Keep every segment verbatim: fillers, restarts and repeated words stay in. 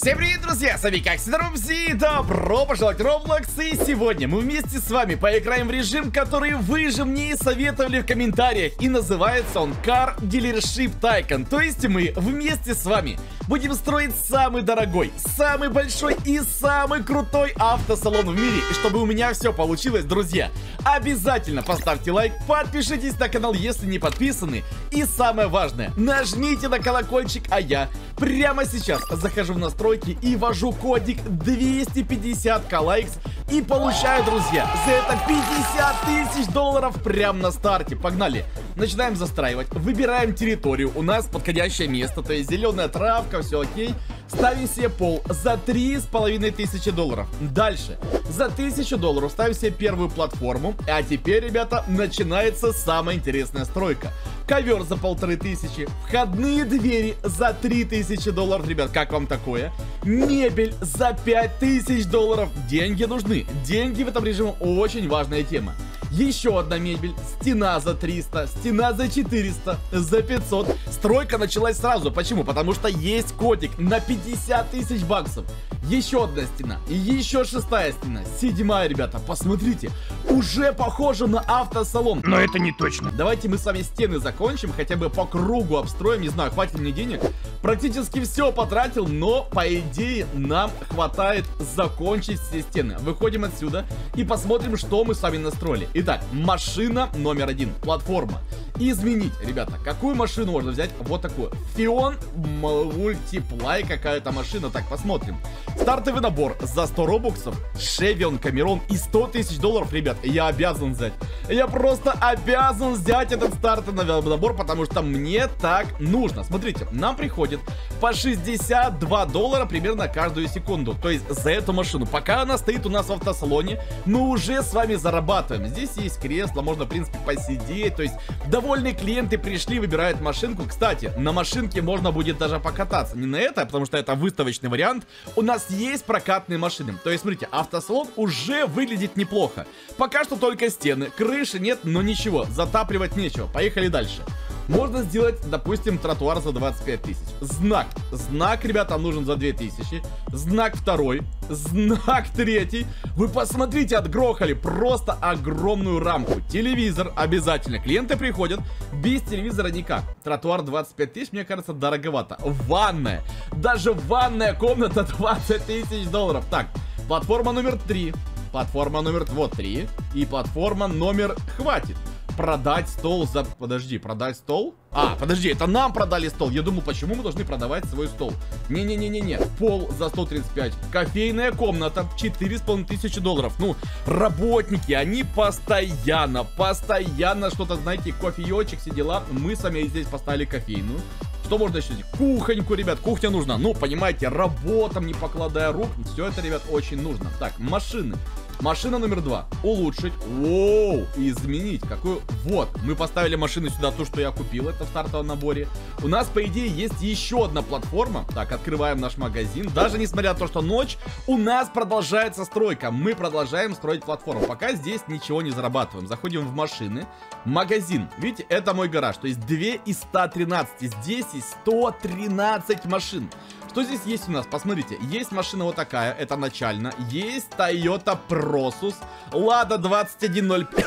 Всем привет, друзья! С вами, как всегда, Робзи. Добро пожаловать в Роблокс. И сегодня мы вместе с вами поиграем в режим, который вы же мне советовали в комментариях. И называется он Car Dealership Tycoon. То есть мы вместе с вами будем строить самый дорогой, самый большой и самый крутой автосалон в мире. И чтобы у меня все получилось, друзья, обязательно поставьте лайк, подпишитесь на канал, если не подписаны. И самое важное, нажмите на колокольчик, а я прямо сейчас захожу в настройки и ввожу кодик двести пятьдесят ка лайкс и получаю, друзья, за это пятьдесят тысяч долларов прямо на старте. Погнали! Начинаем застраивать, выбираем территорию, у нас подходящее место, то есть зеленая травка, все окей. Ставим себе пол за три с половиной тысячи долларов. Дальше. За тысячу долларов ставим себе первую платформу. А теперь, ребята, начинается самая интересная стройка. Ковер за полторы тысячи. Входные двери за три тысячи долларов. Ребят, как вам такое? Мебель за пять тысяч долларов. Деньги нужны. Деньги в этом режиме очень важная тема. Еще одна мебель, стена за триста, стена за четыреста, за пятьсот. Стройка началась сразу. Почему? Потому что есть котик на пятьдесят тысяч баксов. Еще одна стена, еще шестая стена, седьмая, ребята, посмотрите, уже похоже на автосалон. Но это не точно. Давайте мы с вами стены закончим, хотя бы по кругу обстроим, не знаю, хватит мне денег. Практически все потратил, но, по идее, нам хватает закончить все стены. Выходим отсюда и посмотрим, что мы с вами настроили. Итак, машина номер один, платформа. Изменить, ребята, какую машину можно взять? Вот такую. Фион, мультиплай, какая-то машина. Так, посмотрим. Стартовый набор за сто робоксов, Шевион, Камерон и сто тысяч долларов, ребят, я обязан взять. Я просто обязан взять этот стартовый набор, потому что мне так нужно. Смотрите, нам приходит по шестьдесят два доллара примерно каждую секунду. То есть за эту машину, пока она стоит у нас в автосалоне, мы уже с вами зарабатываем. Здесь есть кресло, можно, в принципе, посидеть. То есть довольные клиенты пришли, выбирают машинку. Кстати, на машинке можно будет даже покататься. Не на это, потому что это выставочный вариант. У нас есть прокатные машины. То есть, смотрите, автосалон уже выглядит неплохо. Пока что только стены. Крыши нет, но ничего. Затапливать нечего. Поехали дальше. Можно сделать, допустим, тротуар за двадцать пять тысяч. Знак. Знак, ребята, нужен за две тысячи. Знак второй. Знак третий. Вы посмотрите, отгрохали просто огромную рамку. Телевизор обязательно. Клиенты приходят. Без телевизора никак. Тротуар двадцать пять тысяч, мне кажется, дороговато. Ванная. Даже ванная комната двадцать тысяч долларов. Так, платформа номер три. Платформа номер вот, три. И платформа номер... Хватит. Продать стол за... Подожди, продать стол? А, подожди, это нам продали стол. Я думал, почему мы должны продавать свой стол? Не-не-не-не-не. Пол за сто тридцать пять. Кофейная комната. четыре с половиной тысячи долларов. Ну, работники, они постоянно, постоянно что-то, знаете, кофеечек, все дела. Мы сами здесь поставили кофейную. Что можно еще сделать? Кухоньку, ребят, кухня нужна. Ну, понимаете, работам не покладая рук. Все это, ребят, очень нужно. Так, машины. Машина номер два. Улучшить. Воу. Изменить. Какую? Вот. Мы поставили машину сюда, ту, что я купил. Это в стартовом наборе. У нас, по идее, есть еще одна платформа. Так, открываем наш магазин. Даже несмотря на то, что ночь, у нас продолжается стройка. Мы продолжаем строить платформу. Пока здесь ничего не зарабатываем. Заходим в машины. Магазин. Видите, это мой гараж. То есть два из ста тринадцати. Здесь есть сто тринадцать машин. Что здесь есть у нас? Посмотрите, есть машина вот такая, это начально. Есть Toyota Prosus, Lada двадцать один ноль пять,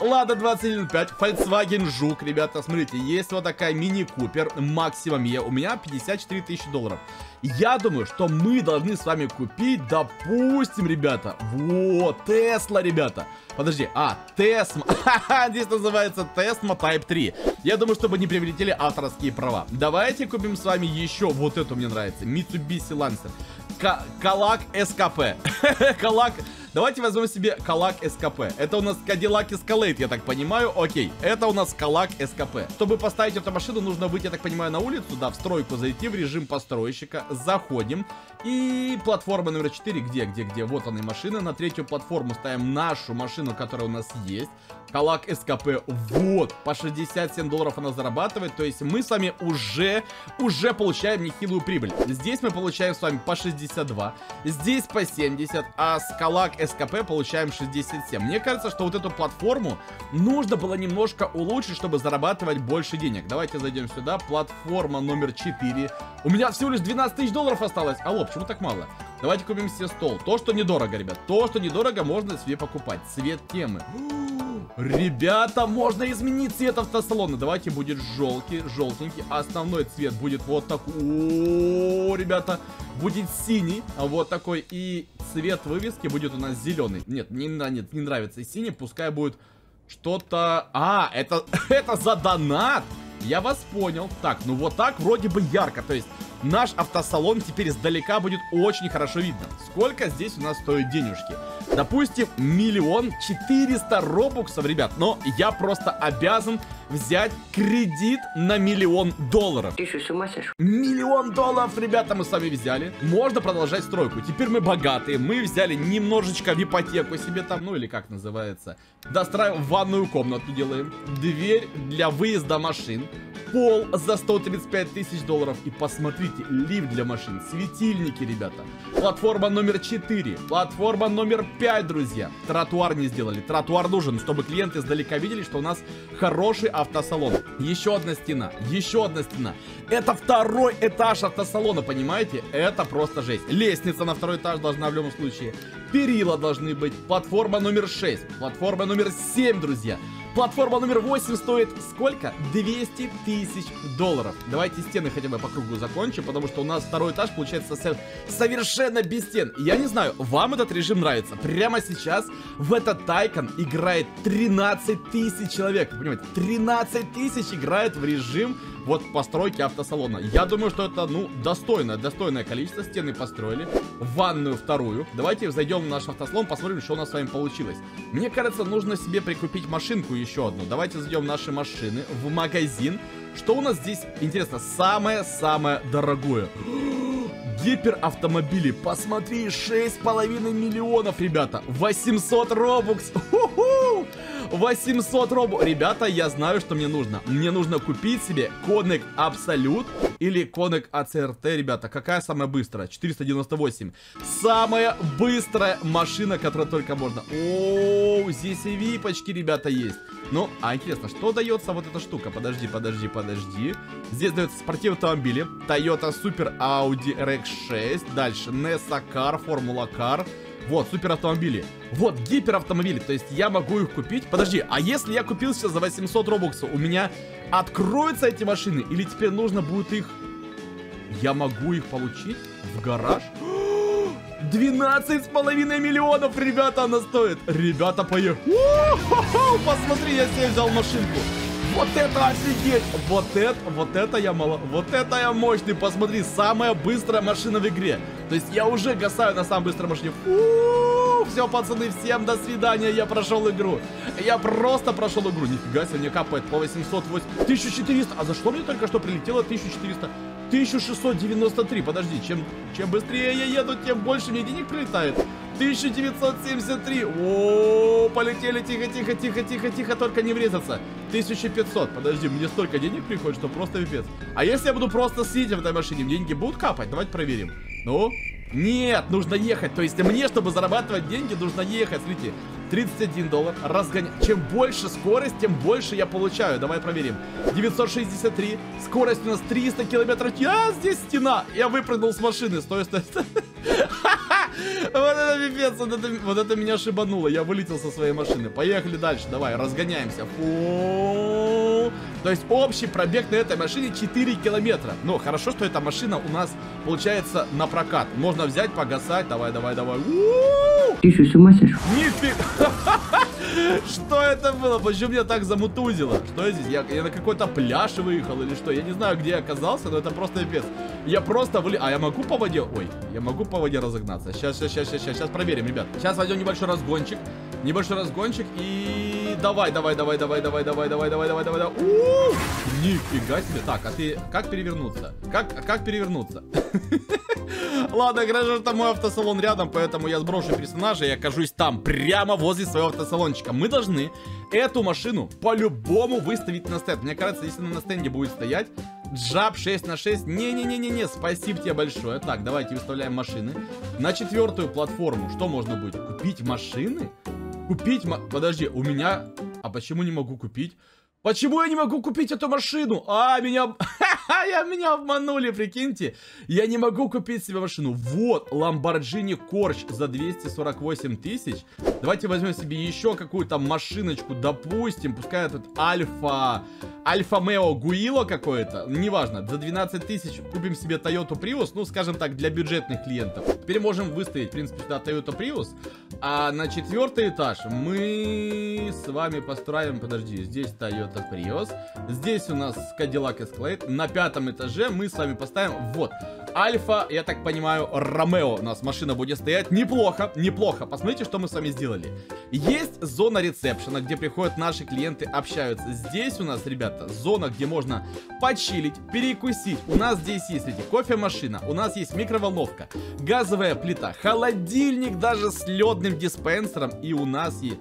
Lada двадцать один ноль пять, Volkswagen Juke, ребята, смотрите, есть вот такая мини-купер, максимум я, у меня пятьдесят четыре тысячи долларов. Я думаю, что мы должны с вами купить, допустим, ребята, вот, Tesla, ребята. Подожди, а, Tesla, здесь называется Tesla Type три. Я думаю, чтобы не приобретели авторские права. Давайте купим с вами еще вот это мне нравится. Mitsubishi Lancer. Калак СКП. Калак. Давайте возьмем себе Калак СКП. Это у нас Cadillac Escalade, я так понимаю. Окей, это у нас Калак СКП. Чтобы поставить эту машину, нужно выйти, я так понимаю, на улицу. Да, в стройку зайти, в режим постройщика. Заходим. И платформа номер четыре. Где, где, где? Вот она и машина. На третью платформу ставим нашу машину, которая у нас есть. Калак СКП. Вот, по шестьдесят семь долларов она зарабатывает. То есть мы с вами уже, уже получаем нехилую прибыль. Здесь мы получаем с вами по шестьдесят два, здесь по семьдесят, а с Калак СКП получаем шестьдесят семь. Мне кажется, что вот эту платформу нужно было немножко улучшить, чтобы зарабатывать больше денег. Давайте зайдем сюда. Платформа номер четыре. У меня всего лишь двенадцать тысяч долларов осталось. Алло, почему так мало? Давайте купим себе стол. То, что недорого, ребят. То, что недорого, можно себе покупать. Цвет темы. Ребята, можно изменить цвет автосалона. Давайте будет желтый, желтенький. Основной цвет будет вот такой. О, ребята, будет синий, вот такой. И цвет вывески будет у нас зеленый. Нет, не, нет, не нравится синий. Пускай будет что-то... А, это, это за донат. Я вас понял. Так, ну вот так вроде бы ярко. То есть наш автосалон теперь издалека будет очень хорошо видно. Сколько здесь у нас стоят денежки? Допустим, миллион четыреста робуксов, ребят. Но я просто обязан взять кредит на миллион долларов. Ты что, с ума сошел? Миллион долларов, ребята, мы с вами взяли. Можно продолжать стройку. Теперь мы богатые. Мы взяли немножечко в ипотеку себе там, ну или как называется. Достраиваем ванную комнату, делаем. Дверь для выезда машин. Пол за сто тридцать пять тысяч долларов. И посмотрите, лифт для машин, светильники, ребята. Платформа номер четыре. Платформа номер пять, друзья. Тротуар не сделали. Тротуар нужен, чтобы клиенты издалека видели, что у нас хороший автосалон. Еще одна стена. Еще одна стена. Это второй этаж автосалона, понимаете? Это просто жесть. Лестница на второй этаж должна в любом случае. Перила должны быть. Платформа номер шесть. Платформа номер семь, друзья. Платформа номер восемь стоит сколько? двести тысяч долларов. Давайте стены хотя бы по кругу закончим, потому что у нас второй этаж получается совершенно без стен. Я не знаю, вам этот режим нравится. Прямо сейчас в этот Тайкон играет тринадцать тысяч человек. Вы понимаете, тринадцать тысяч играет в режим вот постройки автосалона. Я думаю, что это, ну, достойное, достойное количество. Стены построили. Ванную вторую. Давайте зайдем в наш автосалон, посмотрим, что у нас с вами получилось. Мне кажется, нужно себе прикупить машинку еще. Еще одну. Давайте зайдем в наши машины, в магазин. Что у нас здесь интересно? Самое-самое дорогое. Гиперавтомобили. Посмотри, шесть с половиной миллионов, ребята. восемьсот робукс. Ху-ху! восемьсот робу. Ребята, я знаю, что мне нужно. Мне нужно купить себе Conec Абсолют или Conec эй си ар ти, ребята. Какая самая быстрая? четыреста девяносто восемь. Самая быстрая машина, которая только можно. О, здесь и випочки, ребята, есть. Ну, а интересно, что дается вот эта штука? Подожди, подожди, подожди. Здесь дается спортивные автомобили. Toyota Super Audi эр икс шесть. Дальше Nessa Car Formula Car. Вот, суперавтомобили. Вот, гиперавтомобили. То есть я могу их купить. Подожди, а если я купил сейчас за восемьсот робоксов, у меня откроются эти машины? Или теперь нужно будет их... Я могу их получить в гараж? двенадцать с половиной миллионов, ребята, она стоит. Ребята, поехали. Посмотри, я себе взял машинку. Вот это офигеть! Вот это, вот это я мало... Вот это я мощный! Посмотри, самая быстрая машина в игре. То есть я уже гасаю на самой быстрой машине. Фу! Все, пацаны, всем до свидания. Я прошел игру. Я просто прошел игру. Нифига себе, мне капает по восемьсот восемь. тысяча четыреста. А за что мне только что прилетело тысяча четыреста? тысяча шестьсот девяносто три. Подожди, чем, чем быстрее я еду, тем больше мне денег прилетает. тысяча девятьсот семьдесят три. О, полетели. Тихо, тихо, тихо, тихо, тихо, только не врезаться. тысяча пятьсот. Подожди, мне столько денег приходит, что просто пипец. А если я буду просто сидеть в этой машине, мне деньги будут капать? Давайте проверим. Ну? Нет, нужно ехать. То есть мне, чтобы зарабатывать деньги, нужно ехать. Смотрите, тридцать один доллар. Разгоня... Чем больше скорость, тем больше я получаю. Давай проверим. девятьсот шестьдесят три. Скорость у нас триста километров. А, здесь стена. Я выпрыгнул с машины. Стой, стой, стой. Вот это пипец, вот это, вот это меня шибануло. Я вылетел со своей машины. Поехали дальше, давай, разгоняемся. Фу. То есть общий пробег на этой машине четыре километра. Ну, хорошо, что эта машина у нас получается на прокат. Можно взять, погасать. Давай, давай, давай. Ты что, с ума сошел? Что это было? Почему меня так замутузило? Что я здесь? Я, я на какой-то пляж выехал или что? Я не знаю, где я оказался, но это просто пипец. Я просто вылез... А я могу по воде... Ой, я могу по воде разогнаться. Сейчас, сейчас, сейчас, сейчас, сейчас проверим, ребят. Сейчас возьмем небольшой разгончик. Небольшой разгончик и... Давай, давай, давай, давай, давай, давай, давай, давай, давай, давай, давай. У-у-у! Нифига себе. Так, а ты... Как перевернуться? Как, как перевернуться? Ладно, хорошо, что мой автосалон рядом, поэтому я сброшу персонажа и окажусь там, прямо возле своего автосалончика. Мы должны эту машину по-любому выставить на стенд. Мне кажется, если она на стенде будет стоять, джаб шесть на шесть. Не-не-не-не-не, спасибо тебе большое. Так, давайте выставляем машины. На четвертую платформу что можно будет? Купить машины? Купить... Ма... Подожди, у меня... А почему не могу купить? Почему я не могу купить эту машину? А, меня... Я меня обманули, прикиньте. Я не могу купить себе машину. Вот, Lamborghini Korch за двести сорок восемь тысяч. Давайте возьмем себе еще какую-то машиночку. Допустим, пускай этот Альфа... Альфа-Мео Гуило какое-то. Неважно, за двенадцать тысяч купим себе Toyota Prius. Ну, скажем так, для бюджетных клиентов. Теперь можем выставить, в принципе, сюда Toyota Prius. А на четвертый этаж мы с вами построим... Подожди, здесь Toyota Prius. Здесь у нас Cadillac Escalade. На пятом этаже мы с вами поставим... Вот. Альфа, я так понимаю, Ромео. У нас машина будет стоять. Неплохо, неплохо. Посмотрите, что мы с вами сделали. Есть зона ресепшена, где приходят наши клиенты, общаются. Здесь у нас, ребята, зона, где можно почилить, перекусить. У нас здесь есть эти кофемашина, у нас есть микроволновка, газовая плита, холодильник даже с ледным диспенсером. И у нас есть...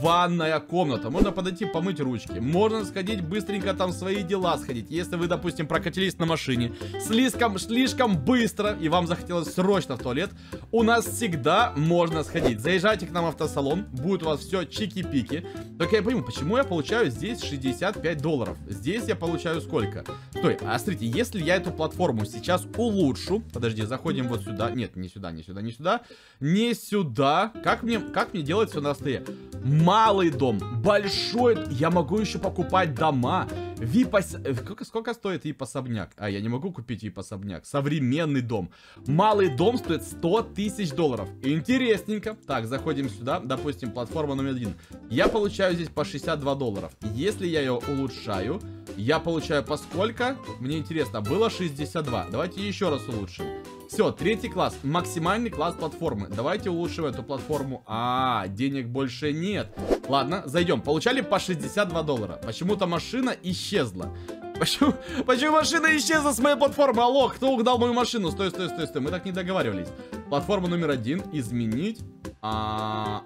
ванная комната. Можно подойти помыть ручки. Можно сходить быстренько там свои дела сходить. Если вы, допустим, прокатились на машине слишком, слишком быстро и вам захотелось срочно в туалет, у нас всегда можно сходить. Заезжайте к нам в автосалон. Будет у вас все чики-пики. Только я не понимаю, почему я получаю здесь шестьдесят пять долларов. Здесь я получаю сколько? Стой, а смотрите, если я эту платформу сейчас улучшу. Подожди, заходим вот сюда. Нет, не сюда, не сюда, не сюда. Не сюда. Как мне, как мне делать все на столе? Малый дом, большой, я могу еще покупать дома. Випос... Сколько, сколько стоит вип-особняк? А, я не могу купить вип-особняк. Современный дом. Малый дом стоит сто тысяч долларов. Интересненько. Так, заходим сюда. Допустим, платформа номер один. Я получаю здесь по шестьдесят два доллара. Если я ее улучшаю, я получаю по сколько? Мне интересно, было шестьдесят два. Давайте еще раз улучшим. Все, третий класс. Максимальный класс платформы. Давайте улучшим эту платформу. А, денег больше нет. Ладно, зайдем. Получали по шестьдесят два доллара. Почему-то машина исчезла. Почему, почему машина исчезла с моей платформы? Алло, кто угнал мою машину? Стой, стой, стой, стой. Мы так не договаривались. Платформа номер один. Изменить. А...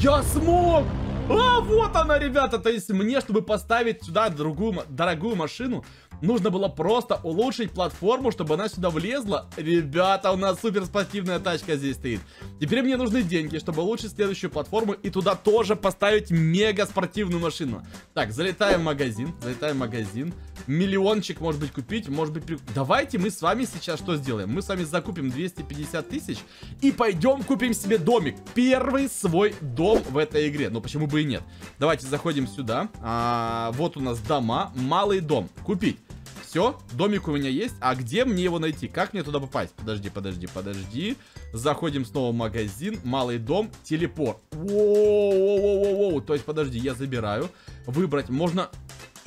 Я смог! А, вот она, ребята. То есть мне, чтобы поставить сюда другую, дорогую машину, нужно было просто улучшить платформу, чтобы она сюда влезла. Ребята, у нас супер спортивная тачка здесь стоит. Теперь мне нужны деньги, чтобы улучшить следующую платформу и туда тоже поставить мега спортивную машину. Так, залетаем в магазин, залетаем в магазин. Миллиончик, может быть, купить, может быть... При... Давайте мы с вами сейчас что сделаем? Мы с вами закупим двести пятьдесят тысяч и пойдем купим себе домик. Первый свой дом в этой игре. Ну, почему бы и нет? Давайте заходим сюда. А, вот у нас дома. Малый дом. Купить. Все, домик у меня есть. А где мне его найти? Как мне туда попасть? Подожди, подожди, подожди. Заходим снова в магазин. Малый дом. Телепорт. Воу-воу-воу-воу-воу. То есть, подожди, я забираю. Выбрать можно...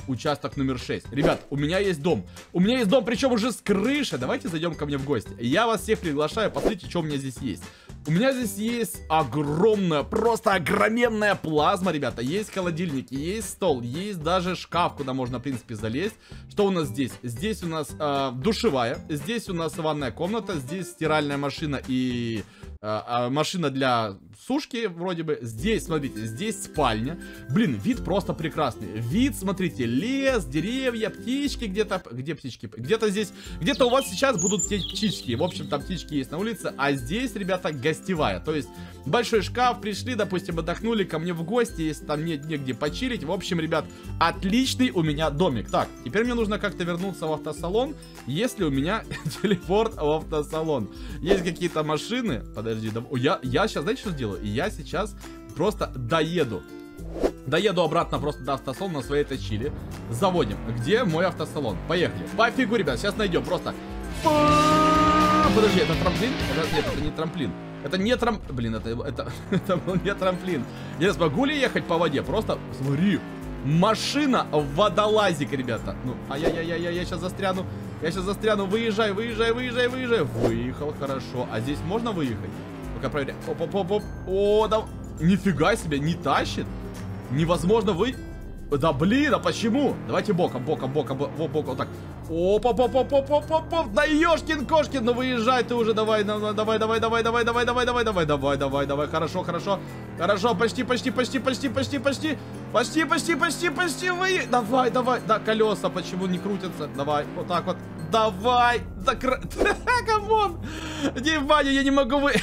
Участок номер шесть. Ребят, у меня есть дом. У меня есть дом, причем уже с крыши. Давайте зайдем ко мне в гости. Я вас всех приглашаю. Посмотрите, что у меня здесь есть. У меня здесь есть огромная, просто огроменная плазма, ребята. Есть холодильник, есть стол, есть даже шкаф, куда можно, в принципе, залезть. Что у нас здесь? Здесь у нас э, душевая. Здесь у нас ванная комната. Здесь стиральная машина и... А, а, машина для сушки, вроде бы. Здесь, смотрите, здесь спальня. Блин, вид просто прекрасный. Вид, смотрите, лес, деревья, птички где-то. Где птички? Где-то здесь, где-то у вас сейчас будут те птички. В общем, там птички есть на улице. А здесь, ребята, гостевая. То есть, большой шкаф, пришли, допустим, отдохнули ко мне в гости, если там нет негде почилить. В общем, ребят, отличный у меня домик. Так, теперь мне нужно как-то вернуться в автосалон, если у меня телепорт в автосалон. Есть какие-то машины. Подожди, да... я, я сейчас, знаете, что сделаю? Я сейчас просто доеду. Доеду обратно просто до автосалона на своей тачиле. Заводим. Где мой автосалон? Поехали. Пофигу, ребят, сейчас найдем. Просто... Подожди, это трамплин? Это, нет, это не трамплин. Это не трам... Блин, это, это, это был не трамплин. Я смогу ли ехать по воде? Просто... Смотри. Машина водолазик, ребята. Ну, ай-яй-яй-яй, я сейчас застряну. Я сейчас застряну. Выезжай, выезжай, выезжай, выезжай. Выехал, хорошо. А здесь можно выехать? Пока проверяем. Оп-оп-оп-оп. О, да... Нифига себе, не тащит. Невозможно вы... Да блин, а почему? Давайте боком, боком, боком, боком. Вот так. Оп-оп-оп-оп-оп-оп-оп-оп. Да ёшкин-кошкин, ну выезжай ты уже, давай, давай-давай-давай-давай-давай-давай-давай-давай-давай-давай. Хорошо, хорошо. Хорошо, почти-почти-почти-почти-почти-почти. Почти-почти-почти-почти вы... Давай, давай. Да, колеса почему не крутятся? Давай, вот так вот. Давай. Закрой. Камон. Внимание, я не могу вы...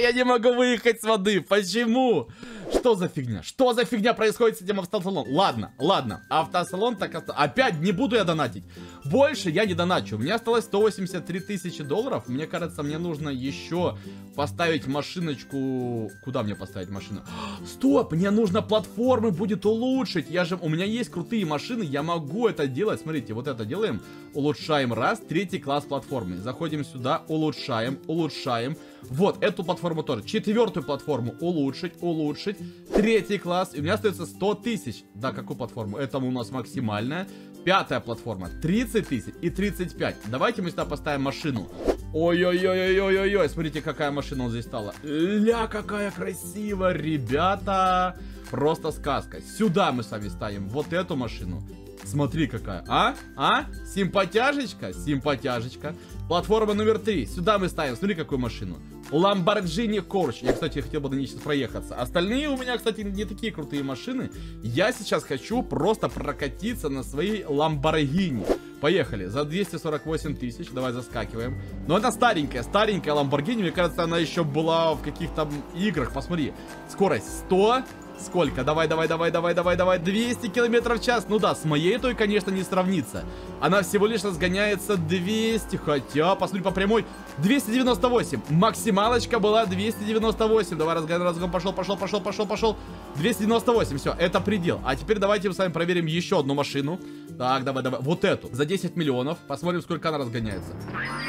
Я не могу выехать с воды. Почему? Что за фигня? Что за фигня происходит с этим автосалоном? Ладно, ладно. Автосалон так... Опять не буду я донатить. Больше я не доначу. У меня осталось сто восемьдесят три тысячи долларов. Мне кажется, мне нужно еще поставить машиночку... Куда мне поставить машину? Стоп! Мне нужно платформы будет улучшить. Я же... У меня есть крутые машины. Я могу это делать. Смотрите, вот это делаем. Улучшаем раз. Третий класс платформы. Заходим сюда. Улучшаем. Улучшаем. Вот, эту платформу тоже. Четвертую платформу улучшить, улучшить. Третий класс. И у меня остается сто тысяч. Да, какую платформу? Это у нас максимальная. Пятая платформа. тридцать тысяч и тридцать пять. Давайте мы сюда поставим машину. Ой-ой-ой-ой-ой-ой-ой. Смотрите, какая машина вот здесь стала. Ля, какая красивая, ребята. Просто сказка. Сюда мы с вами ставим вот эту машину. Смотри, какая. А? А? Симпатяжечка? Симпатяжечка. Платформа номер три. Сюда мы ставим. Смотри, какую машину. Lamborghini Korch. Я, кстати, хотел бы на ней сейчас проехаться. Остальные у меня, кстати, не такие крутые машины. Я сейчас хочу просто прокатиться на своей Lamborghini. Поехали. За двести сорок восемь тысяч. Давай заскакиваем. Но это старенькая, старенькая Lamborghini. Мне кажется, она еще была в каких-то играх. Посмотри. Скорость сто. Сколько? Давай, давай, давай, давай, давай, давай. двести километров в час. Ну да, с моей той, конечно, не сравнится. Она всего лишь разгоняется двести. Хотя, посмотри по прямой. двести девяносто восемь. Максималочка была двести девяносто восемь. Давай, разгон, разгон. Пошел, пошел, пошел, пошел, пошел. двести девяносто восемь. Все, это предел. А теперь давайте мы с вами проверим еще одну машину. Так, давай, давай. Вот эту. За десять миллионов. Посмотрим, сколько она разгоняется.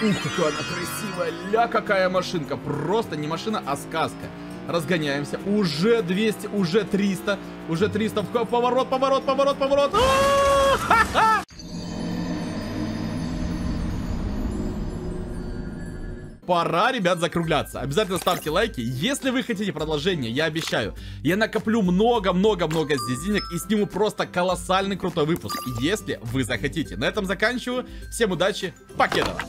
Ух, какая она красивая. Ля, какая машинка. Просто не машина, а сказка. Разгоняемся. Уже двести, уже триста. Уже триста. Поворот, поворот, поворот, поворот. Пора, ребят, закругляться. Обязательно ставьте лайки, если вы хотите продолжение, я обещаю. Я накоплю много-много-много здесь денег и сниму просто колоссальный крутой выпуск, если вы захотите. На этом заканчиваю. Всем удачи. Покедова.